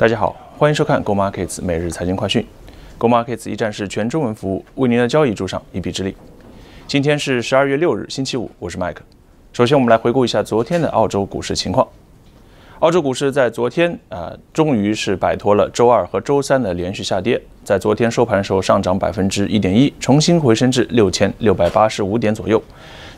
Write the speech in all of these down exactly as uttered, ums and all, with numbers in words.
大家好，欢迎收看 Go Markets 每日财经快讯。Go Markets 一站式全中文服务，为您的交易助上一臂之力。今天是十二月六日，星期五，我是 Mike。首先，我们来回顾一下昨天的澳洲股市情况。澳洲股市在昨天啊、呃，终于是摆脱了周二和周三的连续下跌，在昨天收盘的时候上涨 百分之一点一， 重新回升至 六千六百八十五 点左右。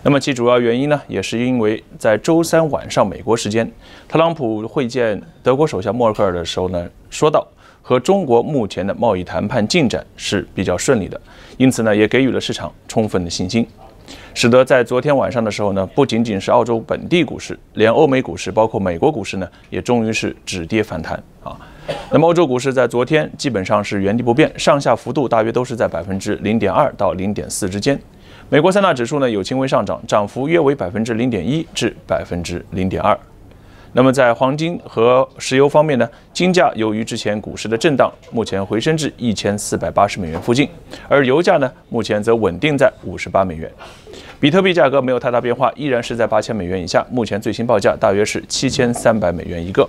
那么其主要原因呢，也是因为在周三晚上美国时间，特朗普会见德国首相默克尔的时候呢，说到和中国目前的贸易谈判进展是比较顺利的，因此呢，也给予了市场充分的信心，使得在昨天晚上的时候呢，不仅仅是澳洲本地股市，连欧美股市，包括美国股市呢，也终于是止跌反弹啊。那么欧洲股市在昨天基本上是原地不变，上下幅度大约都是在 百分之零点二 到 零点四 之间。美国三大指数呢有轻微上涨，涨幅约为 百分之零点一 至 百分之零点二。那么在黄金和石油方面呢，金价由于之前股市的震荡，目前回升至 一千四百八十 美元附近，而油价呢目前则稳定在五十八美元。比特币价格没有太大变化，依然是在 八千 美元以下，目前最新报价大约是 七千三百 美元一个。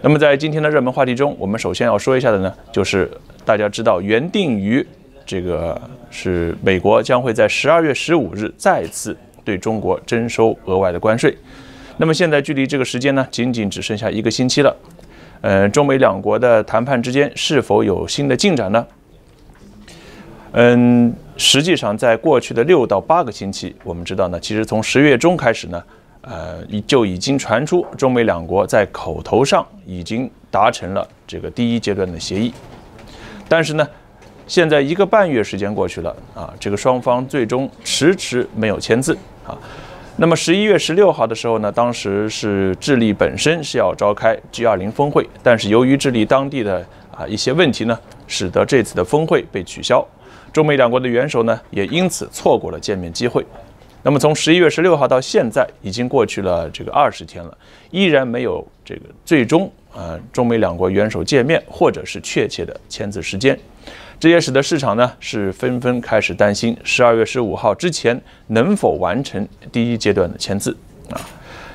那么在今天的热门话题中，我们首先要说一下的呢，就是大家知道原定于这个是美国将会在十二月十五日再次对中国征收额外的关税。那么现在距离这个时间呢，仅仅只剩下一个星期了。呃，中美两国的谈判之间是否有新的进展呢？嗯，实际上在过去的六到八个星期，我们知道呢，其实从十月中开始呢，呃，就已经传出中美两国在口头上已经达成了这个第一阶段的协议，但是呢，现在一个半月时间过去了啊，这个双方最终迟迟没有签字啊。那么十一月十六号的时候呢，当时是智利本身是要召开 G二十 峰会，但是由于智利当地的啊一些问题呢，使得这次的峰会被取消，中美两国的元首呢也因此错过了见面机会。那么从十一月十六号到现在，已经过去了这个二十天了，依然没有这个最终啊、呃、中美两国元首见面或者是确切的签字时间。这也使得市场呢是纷纷开始担心十二月十五号之前能否完成第一阶段的签字啊。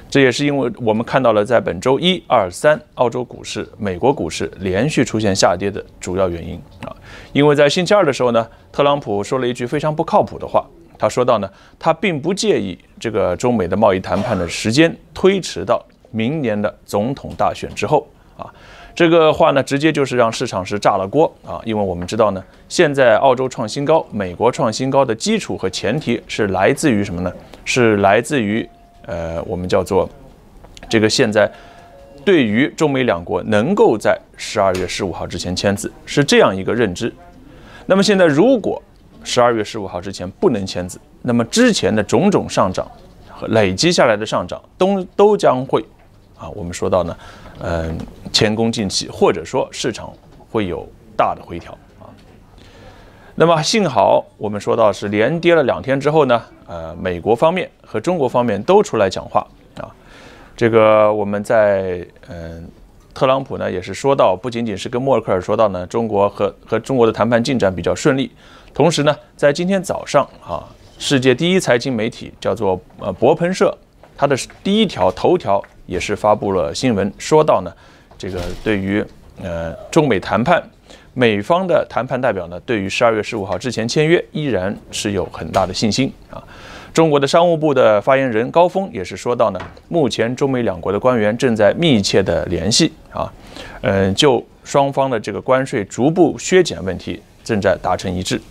这也是因为我们看到了在本周一、二、三，澳洲股市、美国股市连续出现下跌的主要原因啊。因为在星期二的时候呢，特朗普说了一句非常不靠谱的话，他说到呢，他并不介意这个中美的贸易谈判的时间推迟到明年的总统大选之后啊。这个话呢，直接就是让市场是炸了锅啊！因为我们知道呢，现在澳洲创新高、美国创新高的基础和前提是来自于什么呢？是来自于呃，我们叫做这个现在对于中美两国能够在十二月十五号之前签字，是这样一个认知。那么现在如果十二月十五号之前不能签字，那么之前的种种上涨和累积下来的上涨都都将会啊，我们说到呢。嗯，前功尽弃，或者说市场会有大的回调啊。那么幸好我们说到是连跌了两天之后呢，呃，美国方面和中国方面都出来讲话啊。这个我们在嗯，特朗普呢也是说到，不仅仅是跟默克尔说到呢，中国和和中国的谈判进展比较顺利，同时呢，在今天早上啊，世界第一财经媒体叫做呃博朋社，它的第一条头条。也是发布了新闻，说到呢，这个对于呃中美谈判，美方的谈判代表呢，对于十二月十五号之前签约依然是有很大的信心啊。中国的商务部的发言人高峰也是说到呢，目前中美两国的官员正在密切的联系啊，嗯、呃，就双方的这个关税逐步削减问题正在达成一致。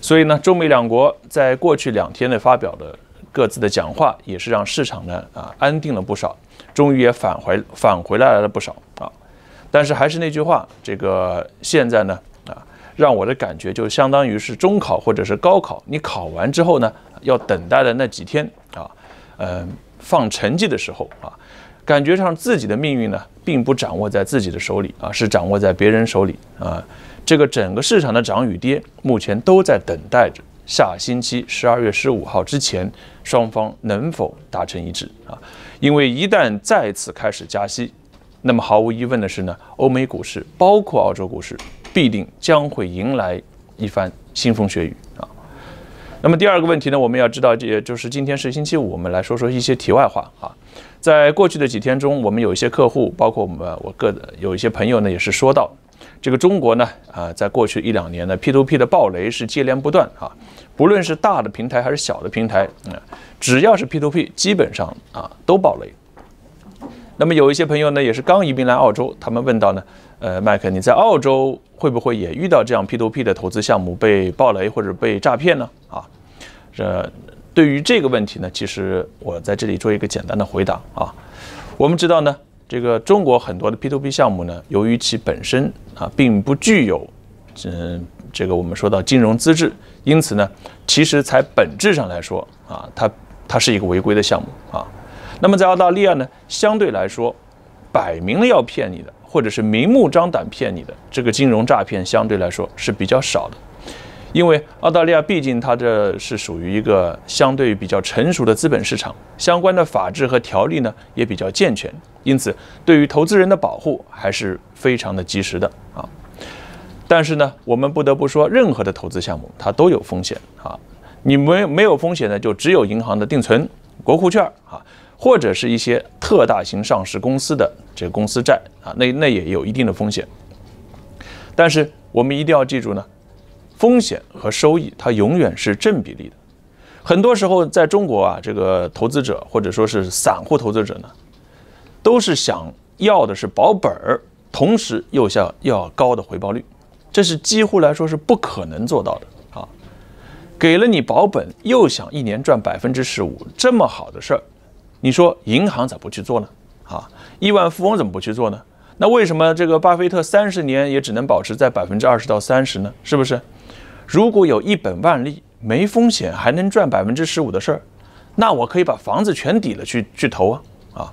所以呢，中美两国在过去两天内发表的各自的讲话，也是让市场呢啊安定了不少。终于也返回返回来了不少啊，但是还是那句话，这个现在呢啊，让我的感觉就相当于是中考或者是高考，你考完之后呢，要等待的那几天啊，呃，放成绩的时候啊，感觉上自己的命运呢，并不掌握在自己的手里啊，是掌握在别人手里啊。这个整个市场的涨与跌，目前都在等待着下星期十二月十五号之前，双方能否达成一致啊。因为一旦再次开始加息，那么毫无疑问的是呢，欧美股市包括澳洲股市必定将会迎来一番腥风血雨啊。那么第二个问题呢，我们要知道，也就是今天是星期五，我们来说说一些题外话哈。在过去的几天中，我们有一些客户，包括我们我个有一些朋友呢，也是说到，这个中国呢啊，在过去一两年呢 ，P to P 的暴雷是接连不断啊，不论是大的平台还是小的平台，嗯，只要是 P to P， 基本上啊都暴雷。 那么有一些朋友呢，也是刚移民来澳洲，他们问到呢，呃，麦克，你在澳洲会不会也遇到这样 P to P 的投资项目被暴雷或者被诈骗呢？啊，这对于这个问题呢，其实我在这里做一个简单的回答啊。我们知道呢，这个中国很多的 P to P 项目呢，由于其本身啊并不具有，嗯，这个我们说到金融资质，因此呢，其实才本质上来说啊，它它是一个违规的项目啊。 那么在澳大利亚呢，相对来说，摆明了要骗你的，或者是明目张胆骗你的，这个金融诈骗相对来说是比较少的，因为澳大利亚毕竟它这是属于一个相对比较成熟的资本市场，相关的法制和条例呢也比较健全，因此对于投资人的保护还是非常的及时的啊。但是呢，我们不得不说，任何的投资项目它都有风险啊，你没没有风险呢，就只有银行的定存、国库券啊。 或者是一些特大型上市公司的这个公司债啊，那那也有一定的风险。但是我们一定要记住呢，风险和收益它永远是正比例的。很多时候在中国啊，这个投资者或者说是散户投资者呢，都是想要的是保本儿，同时又想要高的回报率，这是几乎来说是不可能做到的。 给了你保本，又想一年赚 百分之十五， 这么好的事儿，你说银行怎么不去做呢？啊，亿万富翁怎么不去做呢？那为什么这个巴菲特三十年也只能保持在 百分之二十到三十 呢？是不是？如果有一本万利，没风险还能赚 百分之十五 的事儿，那我可以把房子全抵了去去投啊啊！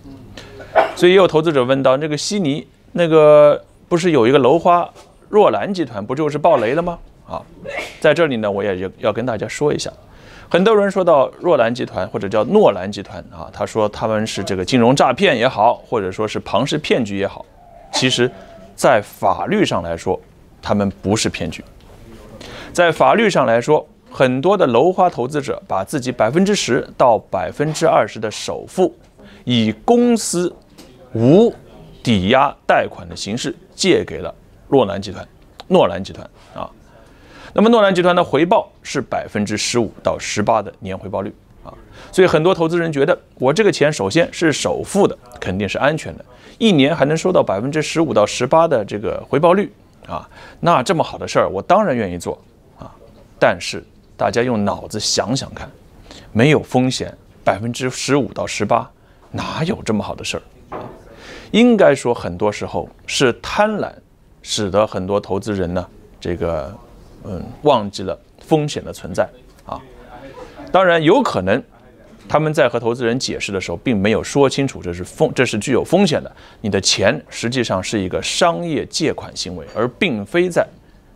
所以也有投资者问到，那个悉尼那个不是有一个楼花若兰集团，不就是暴雷了吗？ 啊，在这里呢，我也要跟大家说一下，很多人说到若兰集团或者叫诺兰集团啊，他说他们是这个金融诈骗也好，或者说是庞氏骗局也好，其实，在法律上来说，他们不是骗局。在法律上来说，很多的楼花投资者把自己 百分之十 到 百分之二十 的首付，以公司无抵押贷款的形式借给了若兰集团、诺兰集团啊。 那么诺兰集团的回报是 百分之十五到十八 的年回报率啊，所以很多投资人觉得我这个钱首先是首付的，肯定是安全的，一年还能收到 百分之十五到十八 的这个回报率啊，那这么好的事儿我当然愿意做啊。但是大家用脑子想想看，没有风险 百分之十五到十八 哪有这么好的事儿啊？应该说很多时候是贪婪使得很多投资人呢这个。 嗯，忘记了风险的存在啊。当然，有可能他们在和投资人解释的时候，并没有说清楚这是风，这是具有风险的。你的钱实际上是一个商业借款行为，而并非在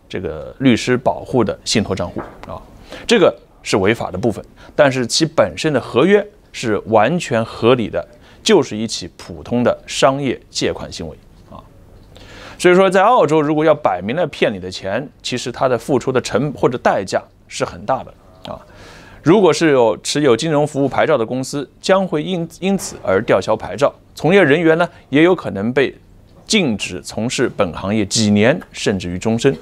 这个律师保护的信托账户啊。这个是违法的部分，但是其本身的合约是完全合理的，就是一起普通的商业借款行为。 所以说，在澳洲，如果要摆明了骗你的钱，其实它的付出的成或者代价是很大的啊。如果是有持有金融服务牌照的公司，将会因因此而吊销牌照；从业人员呢，也有可能被禁止从事本行业几年，甚至于终身。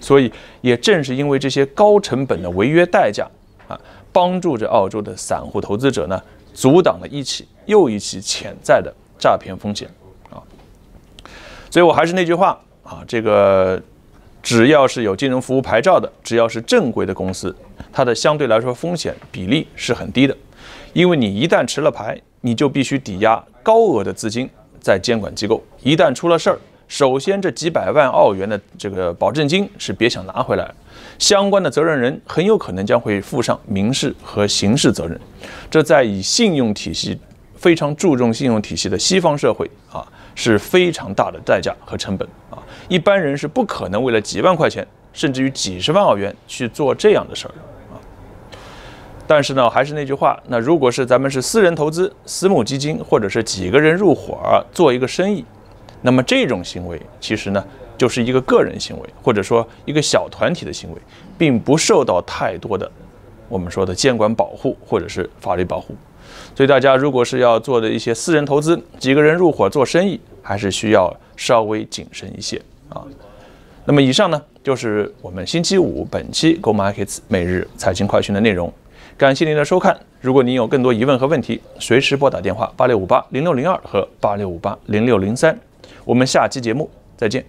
所以，也正是因为这些高成本的违约代价啊，帮助着澳洲的散户投资者呢，阻挡了一起又一起潜在的诈骗风险。 所以，我还是那句话啊，这个只要是有金融服务牌照的，只要是正规的公司，它的相对来说风险比例是很低的，因为你一旦持了牌，你就必须抵押高额的资金在监管机构，一旦出了事儿，首先这几百万澳元的这个保证金是别想拿回来了，相关的责任人很有可能将会负上民事和刑事责任，这在以信用体系。 非常注重信用体系的西方社会啊，是非常大的代价和成本啊，一般人是不可能为了几万块钱，甚至于几十万澳元去做这样的事儿啊。但是呢，还是那句话，那如果是咱们是私人投资、私募基金，或者是几个人入伙做一个生意，那么这种行为其实呢，就是一个个人行为，或者说一个小团体的行为，并不受到太多的我们说的监管保护或者是法律保护。所以大家如果是要做的一些私人投资，几个人入伙做生意，还是需要稍微谨慎一些啊。那么以上呢，就是我们星期五本期 Go Markets 每日财经快讯的内容。感谢您的收看。如果您有更多疑问和问题，随时拨打电话八六五八零六零二和八六五八零六零三。我们下期节目再见。